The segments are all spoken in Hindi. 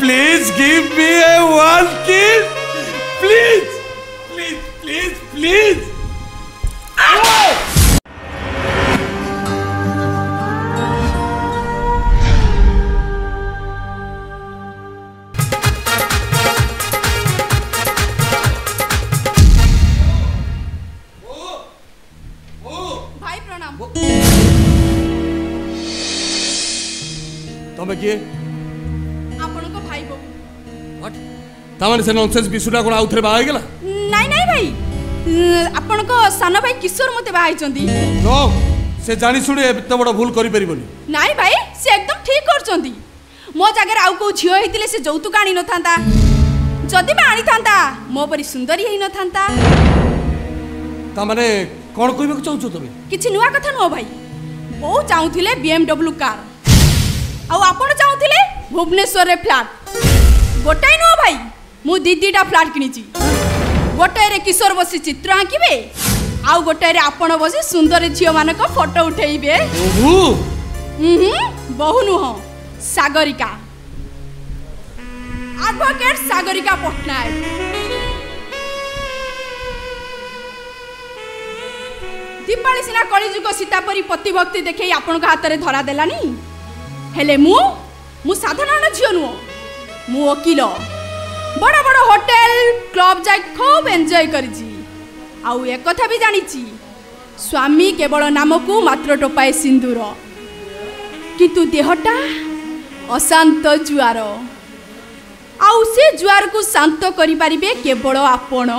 Please give me a one kiss, please, please, please, please. भाई प्रणाम। तो मैं क्या? तामने से नॉनसेंस बिसुरा कोना उठरे बाहर गला नहीं नहीं भाई अपन को साना भाई किशोर मते बाहर चंदी नो से जानी सुडी एतो बडा भूल करी परबोनी नहीं भाई से एकदम ठीक कर चंदी मो जगह आउ को झियो हेतिले से जौतुक आणी न थांता जदी बे आणी थांता मो परी सुंदरी हे न थांता तामने कोन कोइबे चाहू तबे किछि नुवा कथा नो भाई बहु चाहूथिले BMW कार आ आपण चाहूथिले भुवनेश्वर रे फ्लैट गोटाई नो भाई मु दीदीटा फ्लैट किनिची गोटे रे किशोर बसी चित्र आंकीबे आ गोटे रे आपण बसी सुंदर झियो मानक फोटो उठेइबे ओहो बहु नु हो सागरिका एडवोकेट सागरिका पटनायक दीपाली सिना कलिजुग सीतापरी पतिभक्ति देखै आपण का हाथ रे धरा देलानी हेले मु साधारण झियो नु मु वकील बड़ा बड़ा होटल क्लब जाय खूब एंजॉय करी जी आउ एक कथा भी जानी छी स्वामी केवल नाम को मात्र टोपाए सिंदूर किंतु देहटा अशांत जुआर आउ से जुआर को शांत करि परिबे केवल आपण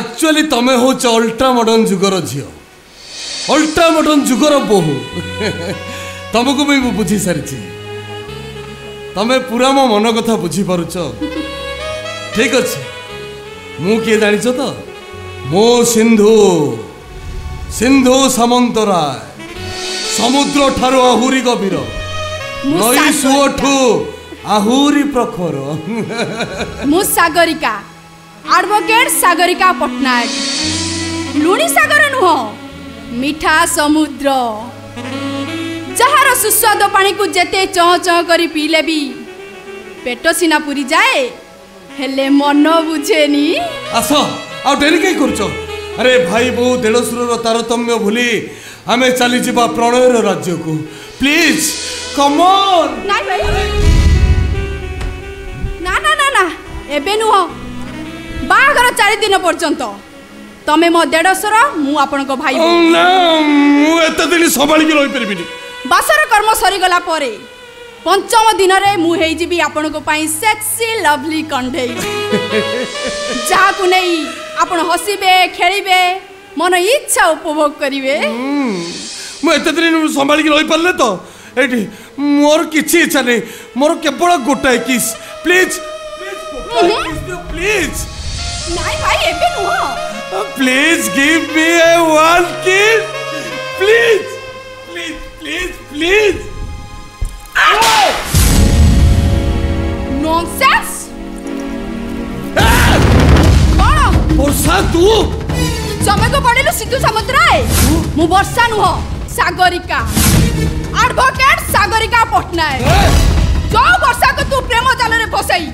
एक्चुअली तमे हो अल्ट्रा मॉडर्न जुगर झियो अल्ट्रा मॉडर्न जुगर बहु तमको भी बुझी सारी छी तमे पूरा मो मन कथा बुझी पारुछ ठीक अछि मु के जानि छ तो मो सिंधु सिंधु सामंतराय समुद्र ठारो आहुरी गभीर नई सुठू आहुरी प्रखर मु सागरिका एडवोकेट सागरिका पटनायक लुणी सागर नुहो मीठा समुद्र जहार सुस्वाद पानी को जेते चौं चौं करी पीले भी पेट सीना पूरी जाए हेले मन बुझेनी आसो आ डेरी के करछो अरे भाई बहु देळसुर रो तारतम्य भूली हमें चली जीवा प्रणय रो राज्य को प्लीज कम ऑन नहीं भाई ना ना ना ना एबे नु हो बाघर 4 दिन पर्यंत तमे मो देळसुर मु आपन को भाई ना मु एते दिन संभाली के रहि परबिनी बासर कर्म सरीगला परे पंचम दिन रे मु हेई जीबी आपन को पाई सेक्सी लवली कंढे जा को नहीं आपन हसीबे खेलीबे मन इच्छा उपभोग करिवे मु एते दिन संभाल के रहि परले तो एठी मोर किछि इच्छा नहीं मोर केवल गोटाय किस प्लीज प्लीज नहीं भाई एबे नुहो please give me a one kiss please please please please nonsense कौन वर्षा तू समय को पड़ेलो सिद्धू सामंतराय मु वर्षा नु हो सागरिका एडवोकेट सागरिका पटनायक जो वर्षा को तू प्रेम जाल रे फसई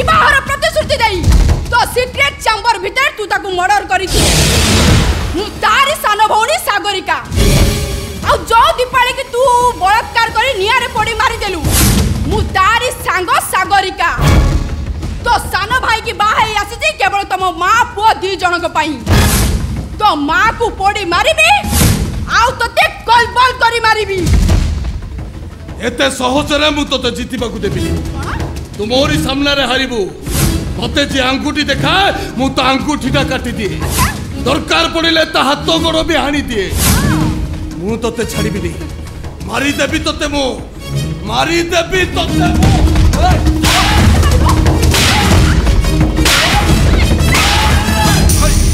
विवाह रो प्रतिश्रुति दई तो सीक्रेट चैंबर भीतर तू ताको मर्डर करी छी मु तारी सान भौणी सागरिका आ जो दीपाली के तू बलात्कार करी नियारे पड़ी मारी देलु मु तारी सांग सागरिका तो सानो भाई की बाहे आसी जे केवल तम मां पो दी जण को पाई तो मां को पड़ी मारिबी आउ तते कलबल करी मारिबी एते सहज रे मु तते जीतिबा को देबी तू मोरी सामने रे हारिबू तते जे अंगूठी देखा मु त अंगूठीटा काटी दिए दरकार पड़िले त हाथ गोड़ भी हानी दिए मु तोते छाड़ी भी नहीं मारी देबी तोते मु मारी देबी तोते मु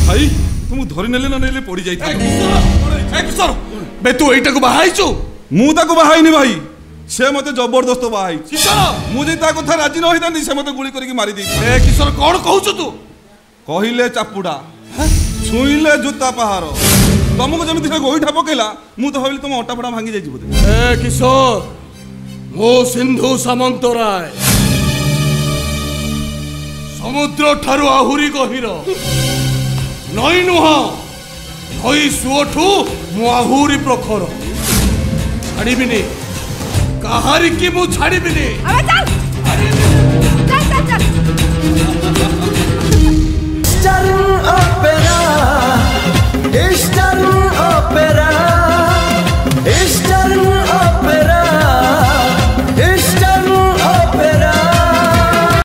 भाई तुम धरि नेले ना नेले पड़ी जाई ए किशोर बे तू एटा को बहाई छु मु ता को बहाई नहीं भाई से मते जबरदस्त बहाई किशोर मु जे ता कथा राजी न होई तानी से मते गोली करी मारी दी ए किशोर कोन कहू छु तू कहिले चापुडा छुइले जूता पहारो तुमको जमी गोईठा पकड़ा मुझे भाविली तुम अटाफटा भांगी जाए किशोर मो सिंधु सामंत राय समुद्र ठारू आहुरी गहीर नई नुह नई सुठू मु आहुरी प्रखर छाड़बिनी काहारिकी मु छाड़बिनी चल चल